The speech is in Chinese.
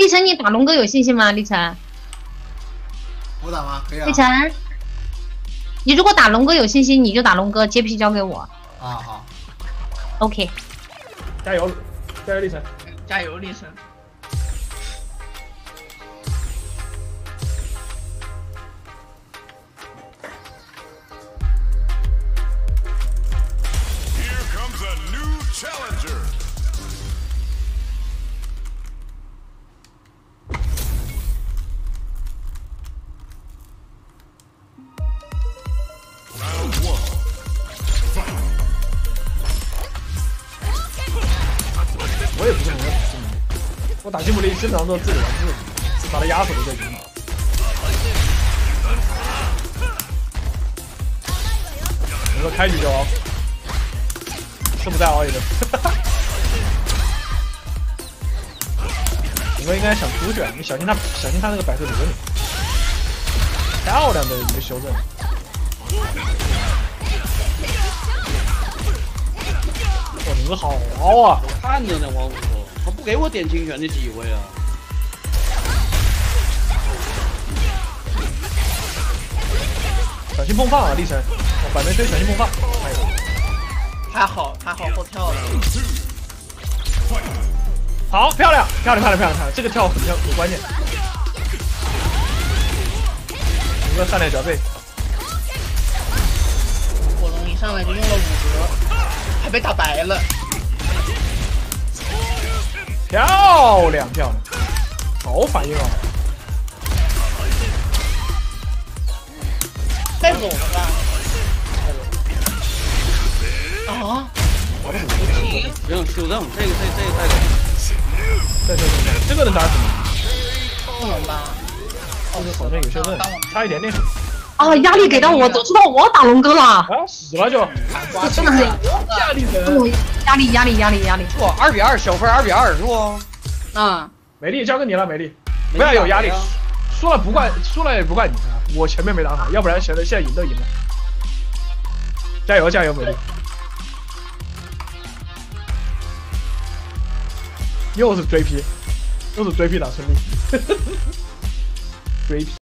立晨，你打龙哥有信心吗？立晨，我打吗？可以啊。立晨，你如果打龙哥有信心，你就打龙哥，洁癖交给我。啊好。OK。加油，加油，立晨！加油，立晨！我也不是我打吉姆林经常都自己玩自己，把他压死了再赢。 我说开局就熬，是不是再熬一顿？我们应该想出去，你小心他那个白色轮你，漂亮的一个修正。我轮好熬啊！我看着呢，王五哥，他不给我点金拳的机会啊！ 小心碰放啊，立晨！我反面推，小心碰放。还好后跳了。好，漂亮！这个跳很有关键。五个上来脚背。火龙一上来就用了五格，还被打白了。漂亮！好反应啊！ 带走了吧？啊！我这不用修正，这个带走。这个能打死吗？不能吧？这个好像有修正，差一点点。啊！压力给到我，都知道我打龙哥了。啊！死了就。真的很压力人。压力。哇，2比2小分，2比2是不？啊！美丽交给你了，美丽，不要有压力。 输了也不怪你啊！我前面没打好，要不然现在赢都赢了。加油，美丽！又是JP打胜利，JP。